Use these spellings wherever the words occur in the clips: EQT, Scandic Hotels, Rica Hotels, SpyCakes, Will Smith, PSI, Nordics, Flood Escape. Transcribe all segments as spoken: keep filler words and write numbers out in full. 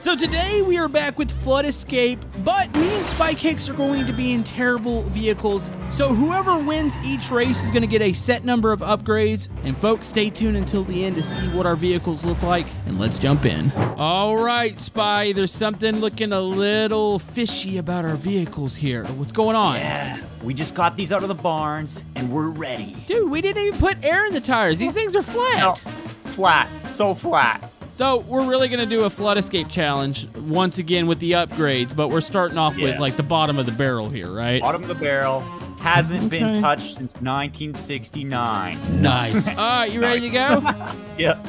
So today we are back with Flood Escape, but me and SpyCakes are going to be in terrible vehicles. So whoever wins each race is going to get a set number of upgrades. And folks, stay tuned until the end to see what our vehicles look like. And let's jump in. All right, Spy, there's something looking a little fishy about our vehicles here. What's going on? Yeah, we just got these out of the barns and we're ready. Dude, we didn't even put air in the tires. These things are flat. No, flat. So flat. So we're really going to do a Flood Escape challenge once again with the upgrades, but we're starting off yeah. with like the bottom of the barrel here, right? Bottom of the barrel hasn't okay. been touched since nineteen sixty-nine. Nice. All right, you ready to go? Yep.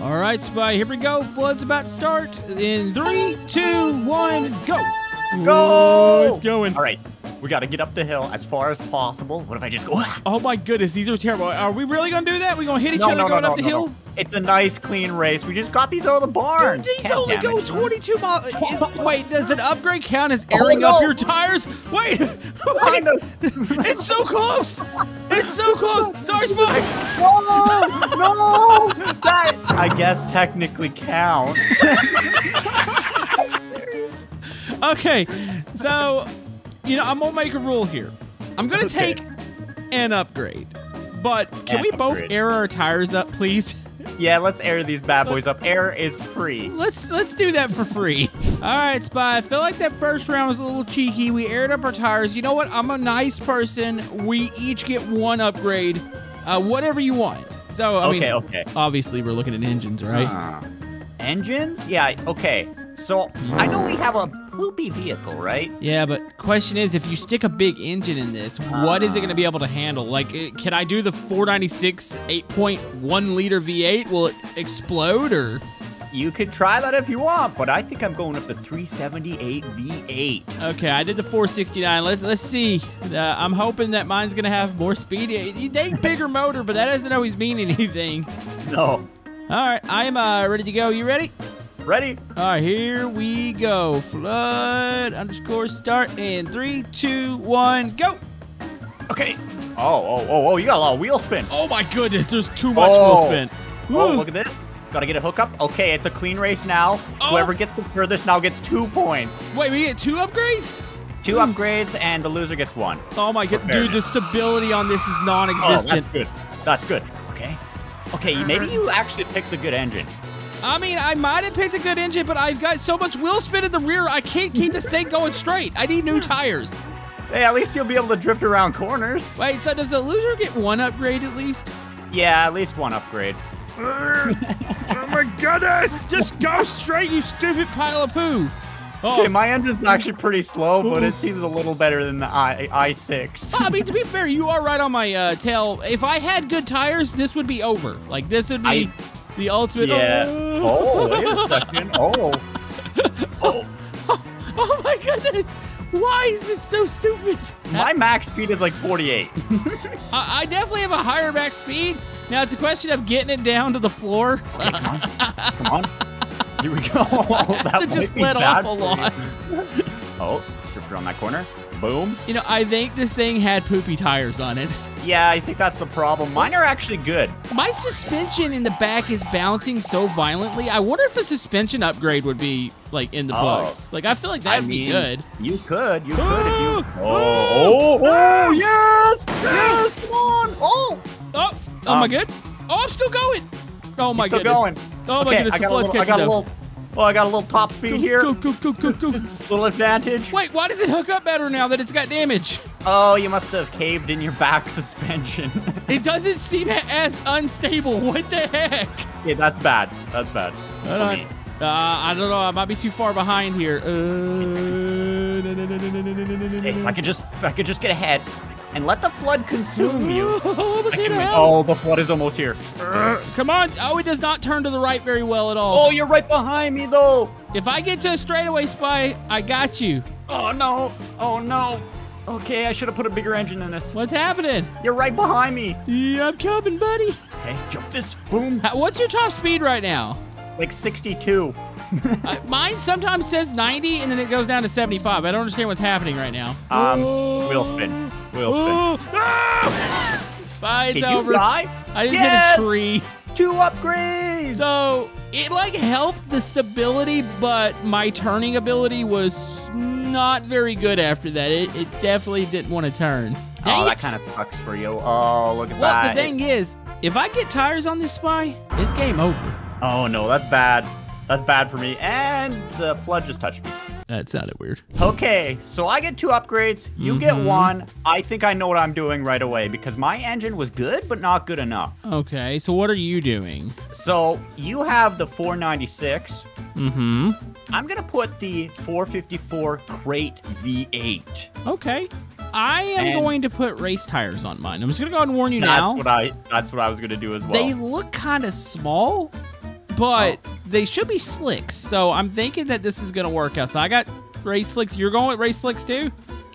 All right, Spy, here we go. Flood's about to start in three, two, one, go. Go. Ooh, it's going. All right. We got to get up the hill as far as possible. What if I just go? Oh, my goodness. These are terrible. Are we really going to do that? We're going to hit each no, other no, going no, up the no, hill? No. It's a nice, clean race. We just got these out of the barn. Dude, these only go twenty-two miles. Wait, does an upgrade count as airing oh, no. up your tires? Wait. Wait. It's so close. It's so close. Sorry, Spike. Oh, no. That, I guess, technically counts. Okay, so... You know, I'm gonna make a rule here. I'm gonna okay. take an upgrade, but can an we both upgrade. air our tires up, please? Yeah, let's air these bad boys up. Air is free. Let's let's do that for free. All right, Spy. I feel like that first round was a little cheeky. We aired up our tires. You know what? I'm a nice person. We each get one upgrade, uh, whatever you want. So I okay, mean, okay. obviously we're looking at engines, right? Uh, engines? Yeah. Okay. So I know we have a poopy vehicle, right? Yeah, but question is, if you stick a big engine in this, what uh, is it going to be able to handle? Like, can I do the four ninety-six eight point one liter V eight? Will it explode, or? You could try that if you want, but I think I'm going up the three seventy-eight V eight. Okay, I did the four sixty-nine. Let's let's see. Uh, I'm hoping that mine's going to have more speed. You think bigger motor, but that doesn't always mean anything. No. All right, I'm uh, ready to go. You ready? Ready? All right, here we go. Flood underscore start in three, two, one, go. Okay. Oh, oh, oh, oh, you got a lot of wheel spin. Oh, my goodness. There's too much oh. wheel spin. Oh, Woo. Look at this. Got to get a hookup. Okay, it's a clean race now. Oh. Whoever gets the furthest now gets two points. Wait, we get two upgrades? Two mm. upgrades, and the loser gets one. Oh, my goodness. Dude, the stability on this is non-existent. Oh, that's good. That's good. Okay. Okay, maybe you actually picked the good engine. I mean, I might have picked a good engine, but I've got so much wheel spin in the rear, I can't keep this thing going straight. I need new tires. Hey, at least you'll be able to drift around corners. Wait, so does the loser get one upgrade at least? Yeah, at least one upgrade. Oh my goodness! Just go straight, you stupid pile of poo. Oh. Okay, my engine's actually pretty slow, but it seems a little better than the I six. Well, I mean, to be fair, you are right on my uh, tail. If I had good tires, this would be over. Like, this would be... I The ultimate. Yeah. Oh, wait a second. Oh. Oh. oh. Oh my goodness. Why is this so stupid? My max speed is like forty-eight. I, I definitely have a higher max speed. Now it's a question of getting it down to the floor. Okay, come on. Come on. Here we go. That just let off a lot. Oh, drift around that corner. Boom. You know, I think this thing had poopy tires on it. Yeah, I think that's the problem. Mine are actually good. My suspension in the back is bouncing so violently. I wonder if a suspension upgrade would be, like, in the oh. books. Like, I feel like that'd I mean, be good. You could. You could if you... Oh, oh, oh, yes! Yes, come on! Oh! Oh, am um, I good? Oh, I'm still going! Oh, my still goodness. still going. Oh, my okay, goodness. I got, the flood's little, I got a little... Oh, I got a little top speed go, here. Go, go, go, go, go. Little advantage. Wait, why does it hook up better now that it's got damage? Oh, you must have caved in your back suspension. It doesn't seem as unstable. What the heck? Yeah, that's bad. That's bad. I don't, uh, I don't know. I might be too far behind here. Uh, hey, if I could just, if I could just get ahead and let the flood consume you. Almost hit a oh, the flood is almost here. Come on. Oh, it does not turn to the right very well at all. Oh, you're right behind me, though. If I get to a straightaway, Spy, I got you. Oh, no. Oh, no. Okay, I should have put a bigger engine in this. What's happening? You're right behind me. Yeah, I'm coming, buddy. Okay, jump this. Boom. What's your top speed right now? Like sixty-two. uh, mine sometimes says ninety, and then it goes down to seventy-five. I don't understand what's happening right now. Um, oh. wheel spin. Wheel oh. spin. Oh. Bye, it's Did over. You die? I just yes. hit a tree. Two upgrades. So It like helped the stability, but my turning ability was not very good after that. It, it definitely didn't want to turn. Dang oh, that it. kind of sucks for you. Oh, look at well, that. Well, the thing it's... is, if I get tires on this Spy, it's game over. Oh, no, that's bad. That's bad for me. And the flood just touched me. That sounded weird. Okay, so I get two upgrades. You mm-hmm. get one. I think I know what I'm doing right away because my engine was good, but not good enough. Okay, so what are you doing? So you have the four ninety-six. Mm-hmm. I'm going to put the four fifty-four crate V eight. Okay. I am and going to put race tires on mine. I'm just going to go ahead and warn you that's now. That's what I That's what I was going to do as well. They look kind of small, but oh. they should be slicks. So I'm thinking that this is going to work out. So I got race slicks. You're going with race slicks too?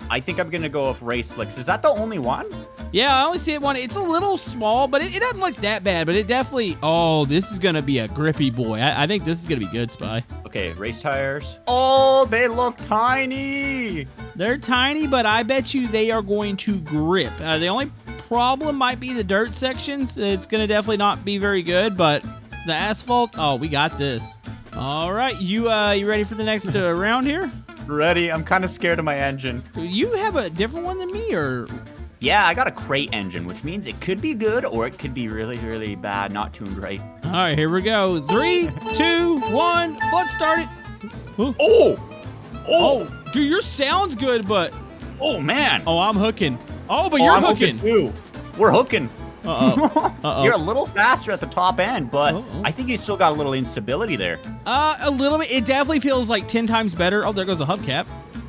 I think I'm going to go with race slicks. Is that the only one? Yeah, I only see it one. It's a little small, but it, it doesn't look that bad. But it definitely... Oh, this is going to be a grippy boy. I, I think this is going to be good, Spy. Okay, race tires. Oh, they look tiny. They're tiny, but I bet you they are going to grip. Uh, the only problem might be the dirt sections. It's going to definitely not be very good, but the asphalt... Oh, we got this. All right, you, uh, you ready for the next uh, round here? Ready. I'm kind of scared of my engine. You have a different one than me, or... Yeah, I got a crate engine, which means it could be good or it could be really, really bad, not tuned right. All right, here we go. Three, two, one, let's start it. Oh. oh, oh, dude, your sound's good, but... Oh, man. Oh, I'm hooking. Oh, but oh, you're I'm hooking. hooking too. We're hooking. Uh-oh. Uh-oh. You're a little faster at the top end, but Uh-oh. I think you still got a little instability there. Uh, a little bit. It definitely feels like ten times better. Oh, there goes a hubcap.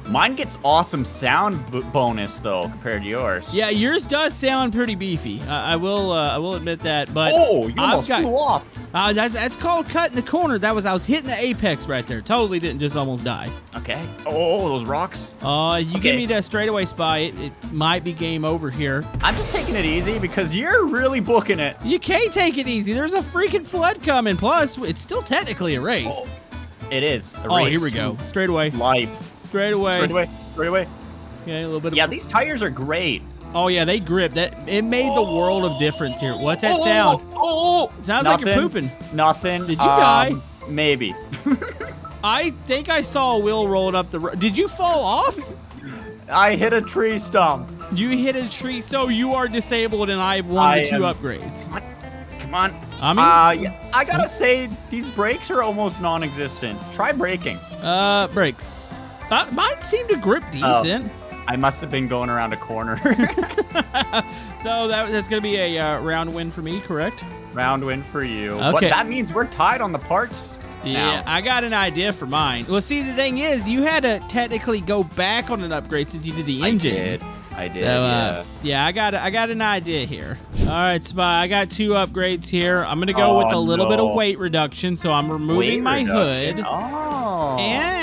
Mine gets awesome sound b bonus though compared to yours. Yeah, yours does sound pretty beefy. Uh, I will, uh, I will admit that. But oh, you almost got, flew off. Uh, that's that's called cutting the corner. That was I was hitting the apex right there. Totally didn't just almost die. Okay. Oh, those rocks. Uh, you okay. give me that straightaway, Spy. It, it might be game over here. I'm just taking it easy because you're really booking it. You can't take it easy. There's a freaking flood coming. Plus, it's still technically a race. Oh, it is. A oh, race here we go. Straightaway. Life. Straight away. Straight away. Straight away. Yeah, a little bit. Of yeah, these tires are great. Oh yeah, they grip. That it made the world of difference here. What's that oh, sound? Oh, oh, oh. Sounds nothing, like you're pooping. Nothing. Did you um, die? Maybe. I think I saw a wheel rolled up the road. Did you fall off? I hit a tree stump. You hit a tree, so you are disabled, and I've won I the two am. upgrades. What? Come on. I mean, uh, yeah, I gotta say these brakes are almost non-existent. Try braking. Uh, brakes. Uh, mine seemed to grip decent. Oh, I must have been going around a corner. So that, that's going to be a uh, round win for me, correct? Round win for you. Okay. But that means we're tied on the parts Yeah, now. I got an idea for mine. Well, see, the thing is, you had to technically go back on an upgrade since you did the engine. I did. I did, so, uh, yeah. Yeah, I got, I got an idea here. All right, Spy, I got two upgrades here. I'm going to go oh, with a little no. bit of weight reduction, so I'm removing weight my reduction. hood. Oh. And...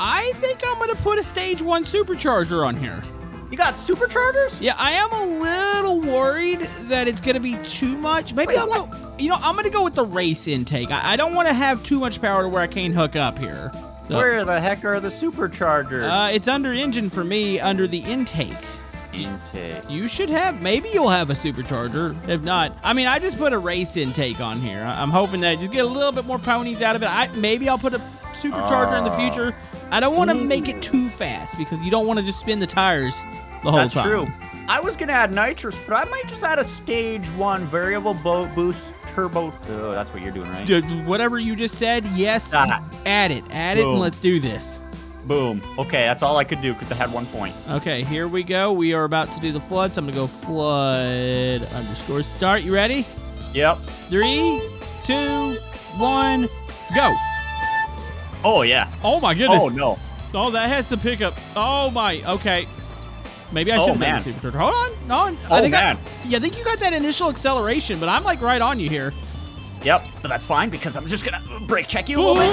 I think I'm going to put a stage one supercharger on here. You got superchargers? Yeah, I am a little worried that it's going to be too much. Maybe Wait, I'll what? go, you know, I'm going to go with the race intake. I, I don't want to have too much power to where I can't hook up here. So, where the heck are the superchargers? Uh, it's under engine for me, under the intake. Intake. You should have, maybe you'll have a supercharger. If not, I mean, I just put a race intake on here. I, I'm hoping that just get a little bit more ponies out of it. I, maybe I'll put a supercharger uh, in the future. I don't want to make it too fast because you don't want to just spin the tires the whole that's time. That's true. I was going to add nitrous, but I might just add a stage one variable boat boost turbo. Oh, that's what you're doing, right? Dude, whatever you just said, yes, ah. add it. Add Boom. it and let's do this. Boom. Okay, that's all I could do because I had one point. Okay, here we go. We are about to do the flood, so I'm going to go flood underscore start. You ready? Yep. Three, two, one, go. Oh, yeah. Oh, my goodness. Oh, no. Oh, that has some pickup. Oh, my. Okay. Maybe I should have made a supercharger. Hold on. Hold on. Oh, I think man. I, yeah, I think you got that initial acceleration, but I'm, like, right on you here. Yep. But that's fine because I'm just going to brake check you a little bit.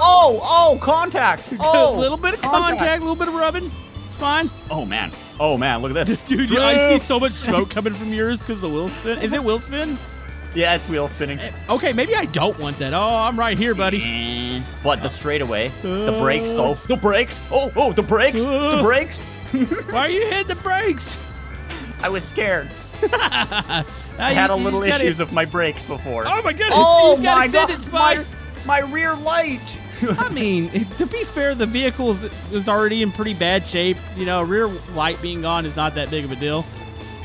Oh, oh, contact. Oh, a little bit of contact, a little bit of rubbing. It's fine. Oh, man. Oh, man. Look at this. Dude, yeah, I see so much smoke coming from yours because of the wheel spin. Is it wheel spin? Yeah, it's wheel spinning. Okay, maybe I don't want that. Oh, I'm right here, buddy. What, the straightaway? Uh, the brakes, oh, the brakes. Oh, oh, the brakes, uh, the brakes. Why are you hitting the brakes? I was scared. I had you, a little issues gotta... of my brakes before. Oh, my goodness. Oh, you just gotta send it, Spy. My, my rear light. I mean, to be fair, the vehicle is already in pretty bad shape. You know, rear light being gone is not that big of a deal.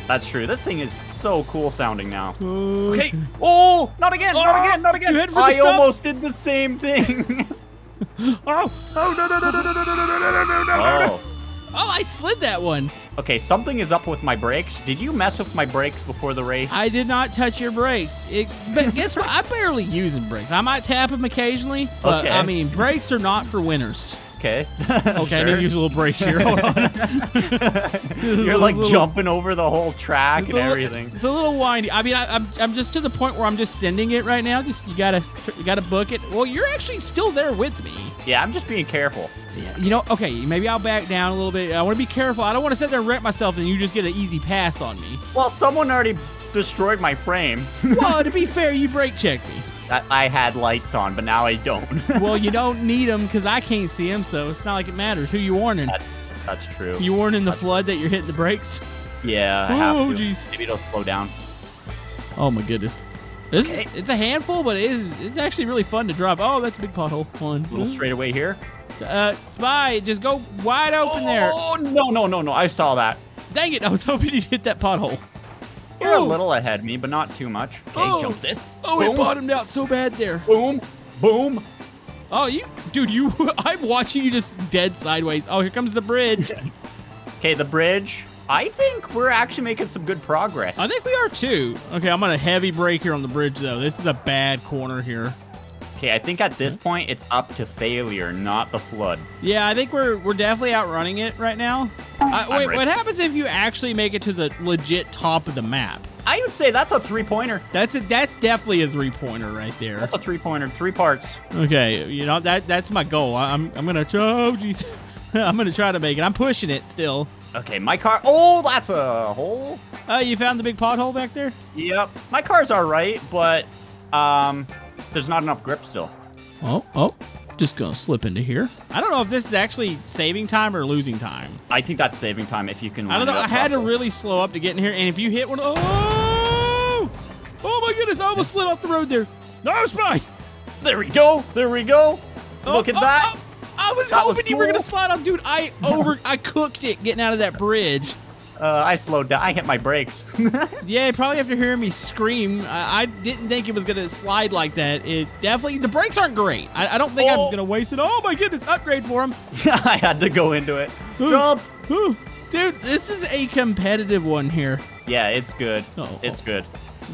That's true. This thing is so cool sounding now. Uh, okay. Oh, not again, oh, not again, not again. You hit for the I stuff. almost did the same thing. oh, oh, no, no, no, no, no, no, no, no, no, no, no, no. Oh, I slid that one. Okay, something is up with my brakes. Did you mess with my brakes before the race? I did not touch your brakes. It, but guess what? I'm barely using brakes. I might tap them occasionally, but okay. I mean, brakes are not for winners. Okay. Okay, sure. I need to use a little brake here. Hold on. You're like little, jumping over the whole track and little, everything. It's a little windy. I mean, I, I'm I'm just to the point where I'm just sending it right now. Just you gotta you gotta book it. Well, you're actually still there with me. Yeah, I'm just being careful. Yeah, you know, okay, maybe I'll back down a little bit. I want to be careful. I don't want to sit there and wreck myself and you just get an easy pass on me. Well, someone already destroyed my frame. Well, to be fair, you brake checked me. I, I had lights on, but now I don't. Well, you don't need them because I can't see them, so it's not like it matters. Who you warning? That, that's true. You warning the that's flood true. that you're hitting the brakes? Yeah, I have oh, to. Geez. Maybe it'll slow down. Oh, my goodness. This okay. is, it's a handful, but it is, it's actually really fun to drop. Oh, that's a big pothole. One. A little straightaway here. Uh, Spy, just go wide open oh, there. Oh, no, no, no, no. I saw that. Dang it. I was hoping you'd hit that pothole. You're oh. a little ahead of me, but not too much. Okay, oh. jump this. Oh, boom. It bottomed out so bad there. Boom. Boom. Oh, you, dude, you, I'm watching you just dead sideways. Oh, here comes the bridge. Okay, the bridge. I think we're actually making some good progress. I think we are too. Okay, I'm on a heavy brake here on the bridge, though. This is a bad corner here. Okay, I think at this point it's up to failure, not the flood. Yeah, I think we're we're definitely outrunning it right now. Uh, wait, right. What happens if you actually make it to the legit top of the map? I would say that's a three-pointer. That's a, that's definitely a three-pointer right there. That's a three-pointer, three parts. Okay, you know that that's my goal. I'm I'm gonna oh jeez, I'm gonna try to make it. I'm pushing it still. Okay, my car. Oh, that's a hole. Oh, uh, you found the big pothole back there? Yep, my car's all right, but um. There's not enough grip still. Oh, oh, just gonna slip into here. I don't know if this is actually saving time or losing time. I think that's saving time if you can. I don't know. I had to really slow up to get in here, and if you hit one, oh, oh my goodness! I almost slid off the road there. No, Spy. There we go. There we go. Oh, Look at oh, that. Oh, I was that hoping was cool. you were gonna slide off, dude. I over, I cooked it getting out of that bridge. Uh, I slowed down. I hit my brakes. Yeah, probably after hearing me scream, I, I didn't think it was going to slide like that. It definitely, the brakes aren't great. I, I don't think oh. I'm going to waste it. Oh, my goodness, upgrade for him. I had to go into it. Ooh. Jump. Ooh. Dude, this is a competitive one here. Yeah, it's good. Oh. It's good.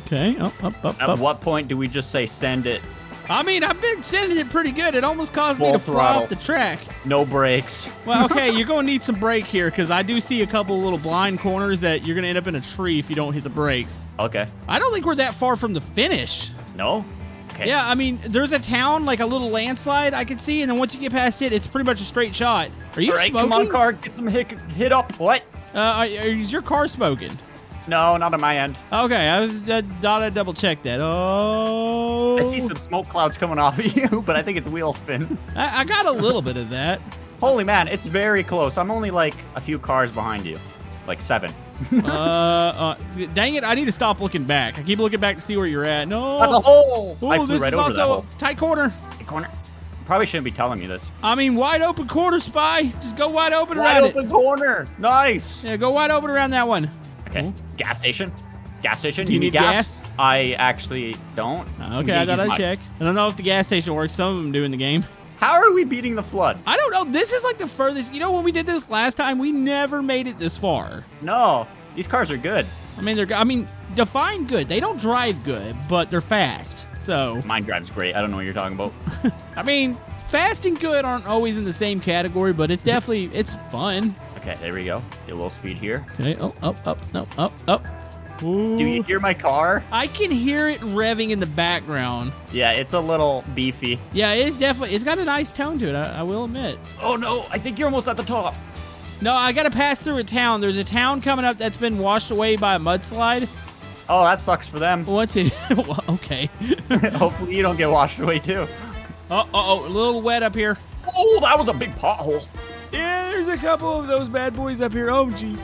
Okay. Up, up, up, At up. what point do we just say send it? I mean, I've been sending it pretty good. It almost caused Full me to throttle. fly off the track. No brakes. Well, okay, you're going to need some brake here because I do see a couple little blind corners that you're going to end up in a tree if you don't hit the brakes. Okay. I don't think we're that far from the finish. No? Okay. Yeah, I mean, there's a town, like a little landslide I can see, and then once you get past it, it's pretty much a straight shot. Are you All right, smoking? Come on, car. Get some hit, hit up. What? Uh, is your car smoking? No, not on my end. Okay, I was uh, thought I'd double check that. Oh, I see some smoke clouds coming off of you, but I think it's wheel spin. I, I got a little bit of that. Holy man, it's very close. I'm only like a few cars behind you, like seven. uh, uh, dang it! I need to stop looking back. I keep looking back to see where you're at. No, that's a hole. Oh, I flew this right is over also that hole. Tight corner. Tight corner. Probably shouldn't be telling you this. I mean, wide open corner, Spy. Just go wide open wide around open it. Wide open corner. Nice. Yeah, go wide open around that one. Okay. Gas station. Gas station. Do you, you need, need gas? gas? I actually don't. Okay, I thought I'd check. I don't know if the gas station works. Some of them do in the game. How are we beating the flood? I don't know. This is like the furthest. You know, when we did this last time, we never made it this far. No, these cars are good. I mean, they're. I mean, define good. They don't drive good, but they're fast. So mine drives great. I don't know what you're talking about. I mean, fast and good aren't always in the same category, but it's definitely it's fun. Okay, there we go. Get a little speed here. Okay, oh, up, oh, up, oh, no, up, oh, up. Oh. Do you hear my car? I can hear it revving in the background. Yeah, it's a little beefy. Yeah, it is definitely. It's got a nice tone to it, I, I will admit. Oh, no, I think you're almost at the top. No, I got to pass through a town. There's a town coming up that's been washed away by a mudslide. Oh, that sucks for them. What's it? Okay. Hopefully you don't get washed away, too. Uh-oh, uh-oh, a little wet up here. Oh, that was a big pothole. Yeah, there's a couple of those bad boys up here. Oh, jeez.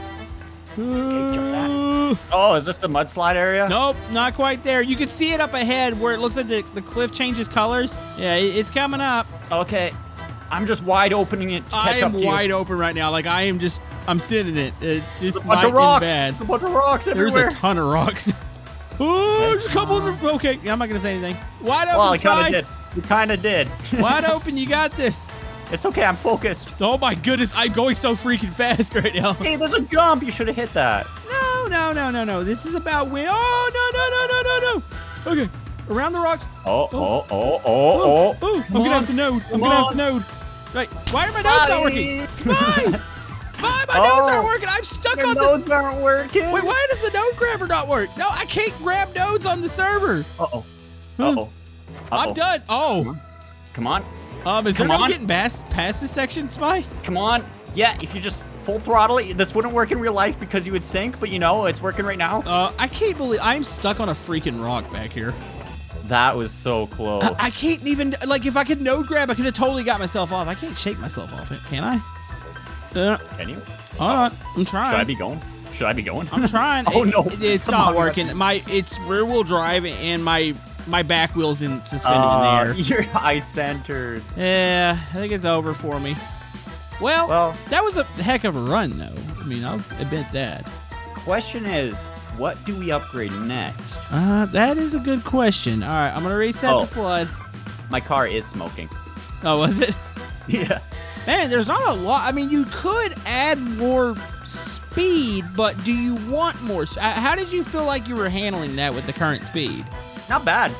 Okay, jump that. Oh, is this the mudslide area? Nope, not quite there. You can see it up ahead where it looks like the, the cliff changes colors. Yeah, it's coming up. Okay. I'm just wide opening it to catch up to you. I am wide open right now. Like, I am just... I'm sitting in it. It this might be bad. There's a bunch of rocks everywhere. There's a ton of rocks. Ooh, there's a couple in the... Okay, I'm not going to say anything. Wide open, well, Sky. Kinda did. You kind of did. Wide open, you got this. It's okay, I'm focused. Oh my goodness, I'm going so freaking fast right now. Hey, there's a jump. You should have hit that. No, no, no, no, no. This is about win. Oh, no, no, no, no, no, no. Okay, around the rocks. Oh, oh, oh, oh, oh. oh, oh. I'm going to have to node. I'm going to have to node. Right. Why are my nodes not working? Why? Why my oh, nodes aren't working? I'm stuck on the... Your nodes aren't working. Wait, why does the node grabber not work? No, I can't grab nodes on the server. Uh-oh. Uh-oh. Uh-oh. I'm done. Oh. Come on. Um, is there no getting past, past this section, Spy? Come on. Yeah, if you just full throttle it, this wouldn't work in real life because you would sink, but you know, it's working right now. Uh, I can't believe... I'm stuck on a freaking rock back here. That was so close. I, I can't even... Like, if I could node grab, I could have totally got myself off. I can't shake myself off it, can I? Uh, Can you? All right, I'm trying. Should I be going? Should I be going? I'm trying. oh, it, no. It, it's Come not on, working. God. My It's rear-wheel drive, and my my back wheel's in suspended uh, in the air. You're eye-centered. Yeah, I think it's over for me. Well, well, that was a heck of a run, though. I mean, I'll admit that. Question is, what do we upgrade next? Uh, that is a good question. All right, I'm going to reset oh. the flood. My car is smoking. Oh, was it? Yeah. Man, there's not a lot. I mean, you could add more speed, but do you want more? How did you feel like you were handling that with the current speed? Not bad.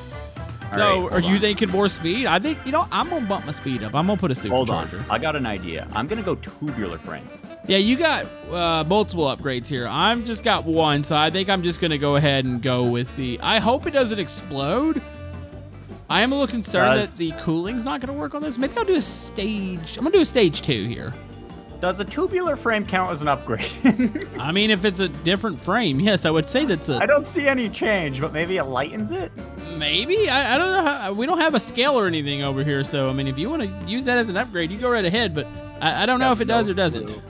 So, are you thinking more speed? I think, you know, I'm going to bump my speed up. I'm going to put a supercharger. Hold on. I got an idea. I'm going to go tubular frame. Yeah, you got uh, multiple upgrades here. I've just got one, so I think I'm just going to go ahead and go with the... I hope it doesn't explode. I am a little concerned does, that the cooling's not going to work on this. Maybe I'll do a stage. I'm going to do a stage two here. Does a tubular frame count as an upgrade? I mean, if it's a different frame, yes, I would say that's a... I don't see any change, but maybe it lightens it? Maybe. I, I don't know. How, we don't have a scale or anything over here, so, I mean, if you want to use that as an upgrade, you go right ahead, but I, I don't know if it no does or doesn't. Clue.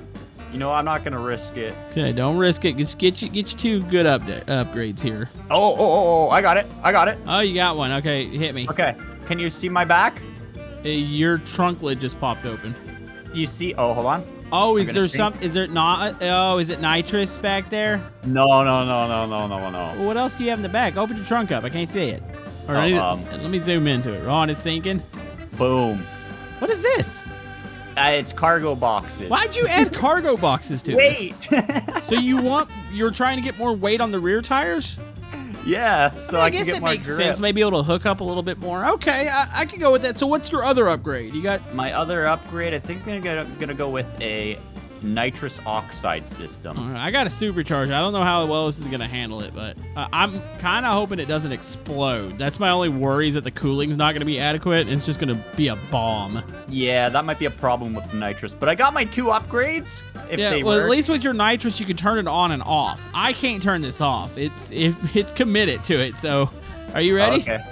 You know, I'm not going to risk it. Okay, don't risk it. Just get you, get you two good up upgrades here. Oh, oh, oh, oh, I got it. I got it. Oh, you got one. Okay, hit me. Okay, can you see my back? Hey, your trunk lid just popped open. You see? Oh, hold on. Oh, is there something? Is there not? Oh, is it nitrous back there? No, no, no, no, no, no, no. What else do you have in the back? Open your trunk up. I can't see it. All right, oh, um, let me zoom into it. Ron, it's sinking. Boom. What is this? Uh, it's cargo boxes. Why'd you add cargo boxes to weight. This? Weight. So you want, you're trying to get more weight on the rear tires? Yeah, so I, mean, I, I guess can get it more makes grip. Sense. Maybe it'll hook up a little bit more. Okay, I, I can go with that. So what's your other upgrade? You got my other upgrade. I think I'm gonna, gonna go with a nitrous oxide system. All right, I got a supercharger. I don't know how well this is gonna handle it, but uh, I'm kind of hoping it doesn't explode. That's my only worry, is that the cooling's not gonna be adequate and it's just gonna be a bomb. Yeah, that might be a problem with the nitrous, but I got my two upgrades. If yeah, they well, work. At least with your nitrous you can turn it on and off. I can't turn this off. It's it, it's committed to it. So are you ready? Okay,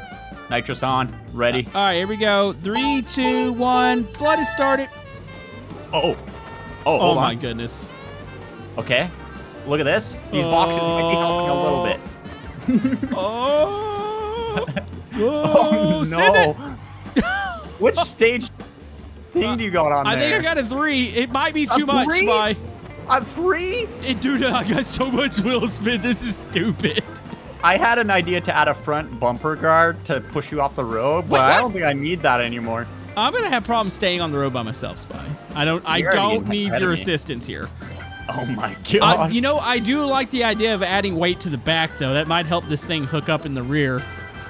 nitrous on, ready. Uh, all right, here we go. Three, two, one. Flood has started. Uh oh. Oh, oh my on. goodness. Okay. Look at this. These uh, boxes might be helping a little bit. oh, oh, oh, no. Which stage thing uh, do you got on I there? I think I got a three. It might be too a much, three? Spy. A three? It, dude, I got so much Will Smith. This is stupid. I had an idea to add a front bumper guard to push you off the road, but Wait, I don't think I need that anymore. I'm gonna have problems staying on the road by myself, Spy. I don't. I You're don't need your assistance here. Oh my god! Uh, you know, I do like the idea of adding weight to the back, though. That might help this thing hook up in the rear.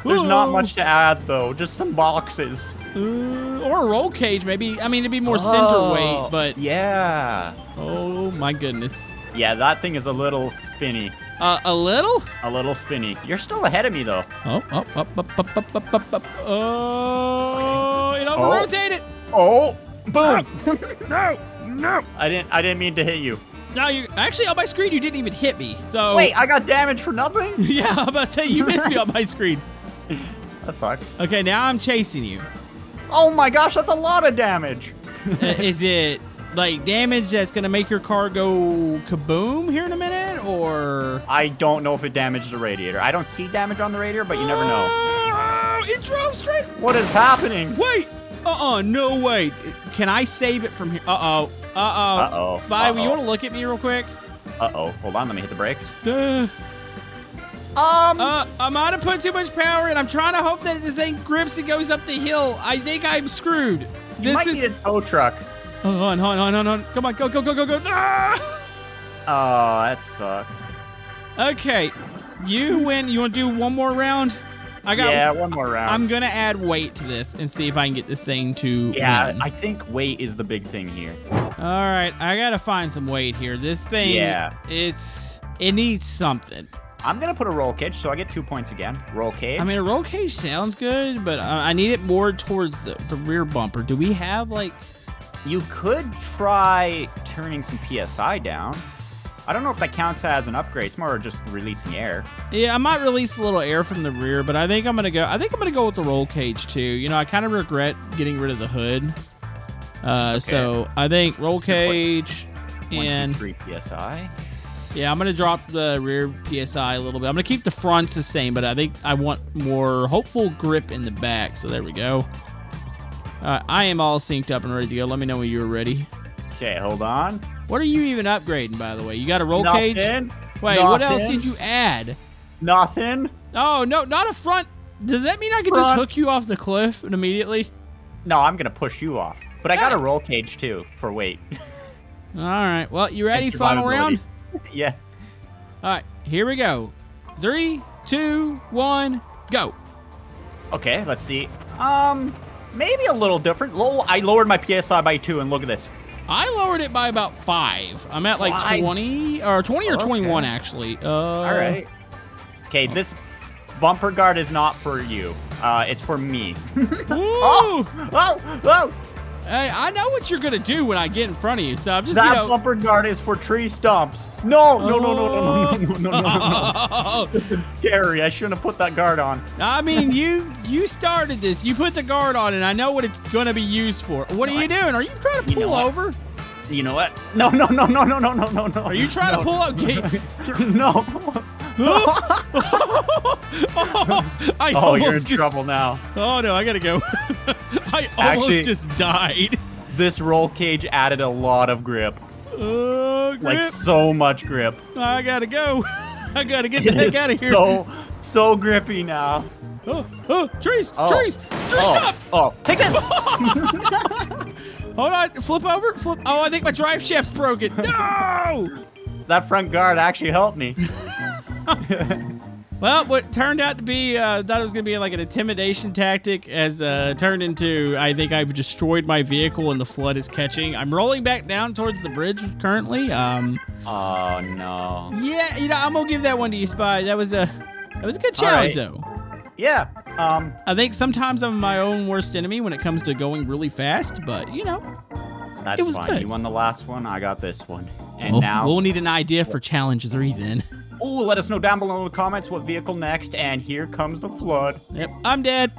There's Ooh. not much to add, though. Just some boxes. Ooh, or a roll cage, maybe. I mean, it'd be more oh, center weight, but yeah. Oh my goodness. Yeah, that thing is a little spinny. Uh, a little? A little spinny. You're still ahead of me, though. Oh, up, oh, up, up, up, up, up, up, up. Oh. Oh. Rotate it! Oh! Boom! No! No! I didn't. I didn't mean to hit you. No, you actually on my screen. You didn't even hit me. So wait, I got damage for nothing. Yeah, I'm about to tell you, you missed me on my screen. That sucks. Okay, now I'm chasing you. Oh my gosh, that's a lot of damage. uh, is it like damage that's gonna make your car go kaboom here in a minute? or? I don't know if it damaged the radiator. I don't see damage on the radiator, but you never know. Uh, it drove straight. What is happening? Wait. Uh-uh, no way. Can I save it from here? Uh-oh. Uh-oh. Uh-oh. Spy, uh-oh. Will you want to look at me real quick? Uh-oh. Hold on, let me hit the brakes. Duh. Um. Uh, I might have put too much power in. I'm trying to hope that this thing grips and goes up the hill. I think I'm screwed. You this might is... need a tow truck. Hold on, hold on, hold on. Come on, go, go, go, go, go. Ah! Oh, that sucks. Okay. You win. You want to do one more round? I got yeah, one more round. I'm going to add weight to this and see if I can get this thing to Yeah, win. I think weight is the big thing here. All right. I got to find some weight here. This thing, yeah. it's it needs something. I'm going to put a roll cage, so I get two points again. Roll cage. I mean, a roll cage sounds good, but uh, I need it more towards the, the rear bumper. Do we have, like... You could try turning some P S I down. I don't know if that counts as an upgrade. It's more just releasing air. Yeah, I might release a little air from the rear, but I think I'm gonna go. I think I'm gonna go with the roll cage too. You know, I kind of regret getting rid of the hood. Uh, okay. So I think roll cage one, and three P S I. Yeah, I'm gonna drop the rear P S I a little bit. I'm gonna keep the fronts the same, but I think I want more hopeful grip in the back. So there we go. Uh, I am all synced up and ready to go. Let me know when you're ready. Okay, hold on. What are you even upgrading, by the way? You got a roll Nothing. cage? Wait, Nothing. what else did you add? Nothing. Oh, no, not a front. Does that mean I can front. just hook you off the cliff immediately? No, I'm going to push you off. But I got ah. a roll cage, too, for weight. All right. Well, you ready? Extra Final round? Yeah. All right. Here we go. Three, two, one, go. Okay, let's see. Um... Maybe a little different. I lowered my P S I by two, and look at this. I lowered it by about five. I'm at like five. twenty or twenty or twenty-one, okay. actually. Uh, All right. Okay, this bumper guard is not for you. Uh, it's for me. oh, oh, oh. Hey, I know what you're going to do when I get in front of you, so I'm just, that you know. bumper guard is for tree stumps. No, no, no, no, no, no, no, no, no, no, no. This is scary. I shouldn't have put that guard on. I mean, you you started this. You put the guard on, and I know what it's going to be used for. What are you doing? Are you trying to pull over? You know what? No, no, no, no, no, no, no, no, no. Are you trying to pull out? No. oh, I oh you're in just, trouble now. Oh, no, I got to go. I almost Actually, just died. This roll cage added a lot of grip. Uh, grip. Like, so much grip. I got to go. I got to get the heck out of here. So, so grippy now. Oh, oh, trees, oh. trees, trees, oh. stop. Oh, take this. Hold on, flip over, flip. Oh, I think my drive shaft's broken. No. That front guard actually helped me. Well, what turned out to be, I uh, thought it was going to be like an intimidation tactic has uh, turned into, I think I've destroyed my vehicle and the flood is catching. I'm rolling back down towards the bridge currently. Um, oh, no. Yeah, you know, I'm going to give that one to you, Spy. That was a, that was a good challenge, right. though. Yeah. Um, I think sometimes I'm my own worst enemy when it comes to going really fast, but, you know, that's it was fine. Good. You won the last one. I got this one. And well, now we'll need an idea for challenge three then. Oh, let us know down below in the comments what vehicle next, and here comes the flood. Yep, I'm dead.